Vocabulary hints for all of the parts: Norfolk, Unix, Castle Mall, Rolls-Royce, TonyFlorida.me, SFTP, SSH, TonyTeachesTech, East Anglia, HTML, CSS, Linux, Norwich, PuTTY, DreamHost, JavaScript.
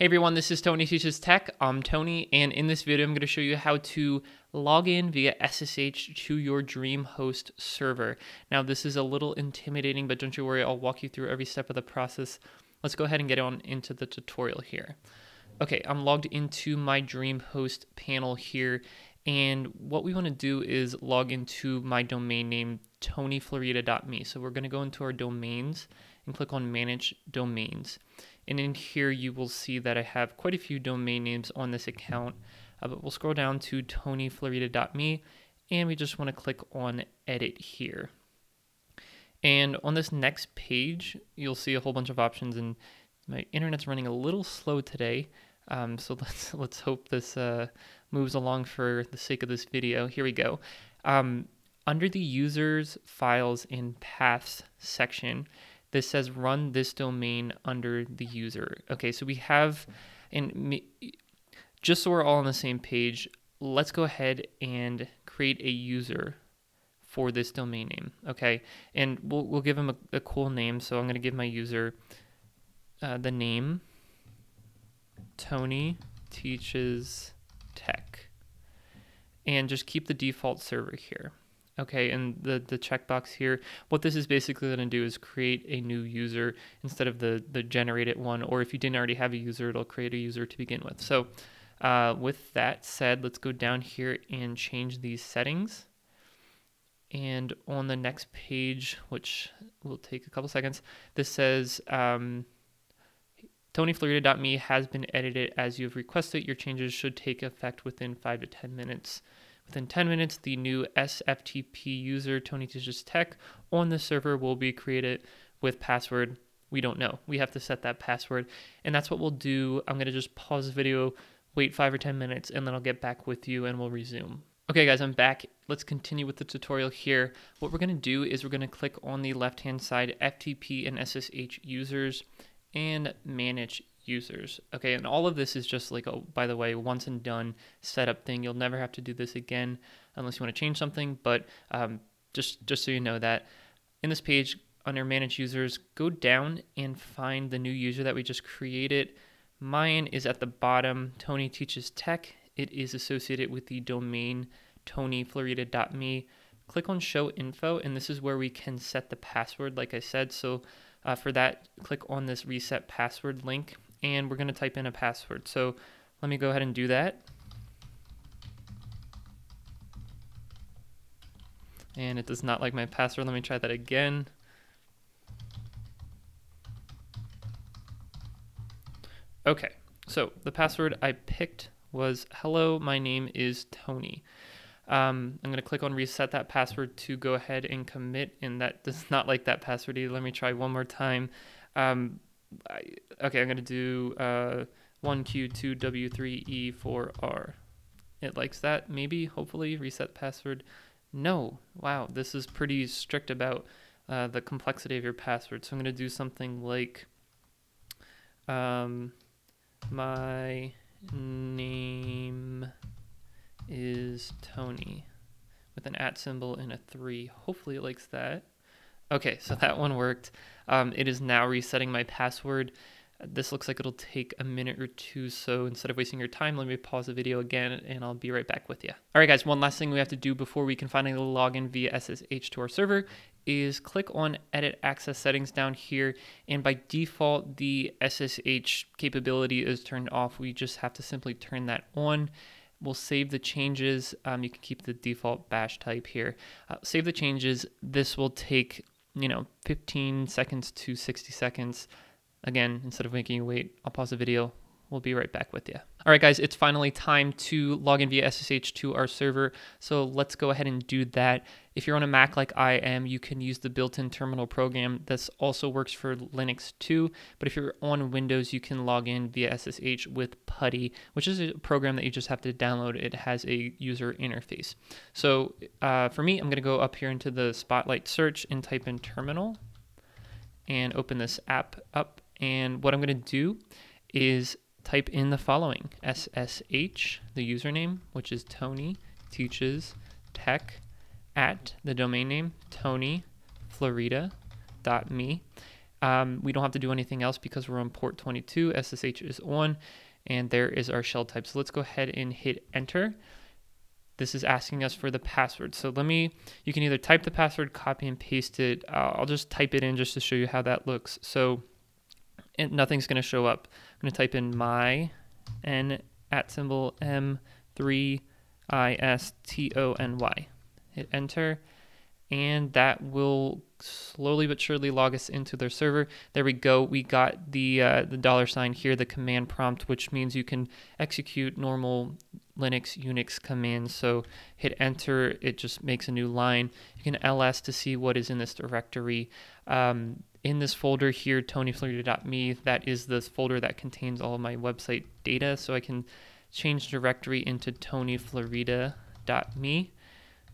Hey everyone, this is Tony Teaches Tech. I'm Tony, and in this video I'm going to show you how to log in via SSH to your DreamHost server. Now this is a little intimidating, but don't you worry, I'll walk you through every step of the process. Let's go ahead and get on into the tutorial here. Okay, I'm logged into my DreamHost panel here, and what we want to do is log into my domain name TonyFlorida.me. So we're going to go into our domains and click on Manage Domains. And in here, you will see that I have quite a few domain names on this account, but we'll scroll down to TonyFlorida.me, and we just want to click on Edit here. And on this next page, you'll see a whole bunch of options, and my internet's running a little slow today, so let's hope this moves along for the sake of this video. Here we go. Under the Users, Files, and Paths section, this says run this domain under the user. Okay, so we have, and just so we're all on the same page, let's go ahead and create a user for this domain name, okay? And we'll give him a cool name, so I'm gonna give my user the name Tony Teaches Tech, and just keep the default server here. Okay, and the checkbox here, what this is basically going to do is create a new user instead of the generated one, or if you didn't already have a user, it'll create a user to begin with. So with that said, let's go down here and change these settings. And on the next page, which will take a couple seconds, this says TonyFlorida.me has been edited as you've requested. Your changes should take effect within 5 to 10 minutes. Within 10 minutes, the new SFTP user, TonyTeachesTech, on the server will be created with password. We don't know. We have to set that password. And that's what we'll do. I'm going to just pause the video, wait 5 or 10 minutes, and then I'll get back with you and we'll resume. Okay, guys, I'm back. Let's continue with the tutorial here. What we're going to do is we're going to click on the left-hand side, FTP and SSH users, and manage users. Okay, and all of this is just like, oh, by the way, once and done setup thing. You'll never have to do this again unless you want to change something, but just so you know that in this page under manage users, go down and find the new user that we just created. Mine is at the bottom, Tony Teaches Tech. It is associated with the domain TonyFlorida.me. Click on show info, and this is where we can set the password, like I said. So for that, click on this reset password link, and we're going to type in a password. So let me go ahead and do that. And it does not like my password. Let me try that again. Okay, so the password I picked was, hello, my name is Tony. I'm going to click on reset that password to go ahead and commit, and that does not like that password either. Let me try one more time. Okay, I'm going to do 1Q2W3E4R. It likes that, maybe, hopefully. Reset password. No. Wow, this is pretty strict about the complexity of your password. So I'm going to do something like my name is Tony with an @ symbol and a 3. Hopefully it likes that. Okay, so that one worked. It is now resetting my password. This looks like it'll take a minute or two, so instead of wasting your time, let me pause the video again and I'll be right back with you. All right, guys, one last thing we have to do before we can finally log in via SSH to our server is click on Edit Access Settings down here, and by default, the SSH capability is turned off. We just have to simply turn that on. We'll save the changes. You can keep the default bash type here. Save the changes. This will take, 15 seconds to 60 seconds. Again, instead of making you wait, I'll pause the video. We'll be right back with you. All right, guys, it's finally time to log in via SSH to our server. So let's go ahead and do that. If you're on a Mac like I am, you can use the built-in terminal program. This also works for Linux too, but if you're on Windows, you can log in via SSH with PuTTY, which is a program that you just have to download. It has a user interface. So for me, I'm gonna go up here into the Spotlight search and type in terminal and open this app up. And what I'm gonna do is type in the following, SSH, the username, which is Tony Teaches Tech, @ the domain name TonyFlorida.me. We don't have to do anything else because we're on port 22, SSH is on, and there is our shell type. So let's go ahead and hit enter. This is asking us for the password. So let me, you can either type the password, copy and paste it. I'll just type it in just to show you how that looks. So and nothing's gonna show up. I'm gonna type in my @m3istony. Hit enter, and that will slowly but surely log us into their server. There we go. We got the $ here, the command prompt, which means you can execute normal Linux, Unix commands. So hit enter. It just makes a new line. You can ls to see what is in this directory. In this folder here, TonyFlorida.me, that is this folder that contains all of my website data. So I can change directory into TonyFlorida.me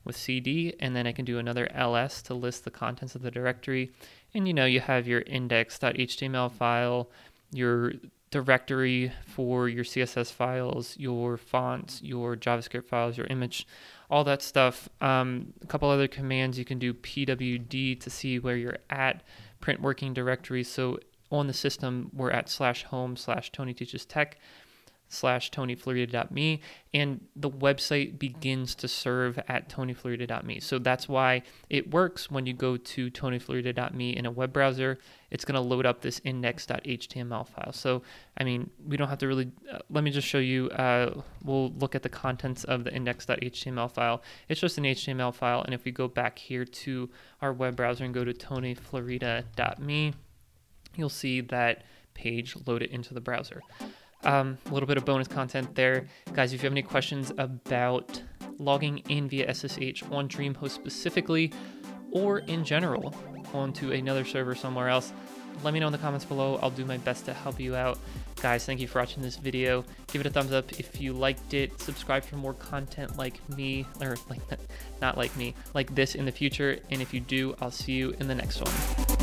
with CD, and then I can do another ls to list the contents of the directory. And you know, you have your index.html file, your directory for your CSS files, your fonts, your JavaScript files, your image, all that stuff. A couple other commands, you can do pwd to see where you're at, print working directory. So on the system, we're at /home/TonyTeachesTech/TonyFlorida.me, and the website begins to serve at TonyFlorida.me. So that's why it works when you go to TonyFlorida.me in a web browser. It's going to load up this index.html file. So, I mean, we don't have to really, let me just show you, we'll look at the contents of the index.html file. It's just an HTML file, and if we go back here to our web browser and go to TonyFlorida.me, you'll see that page loaded into the browser. A little bit of bonus content there. Guys, if you have any questions about logging in via SSH on DreamHost specifically, or in general onto another server somewhere else, let me know in the comments below. I'll do my best to help you out. Guys, thank you for watching this video. Give it a thumbs up if you liked it. Subscribe for more content like me, or like, not like me, like this in the future. And if you do, I'll see you in the next one.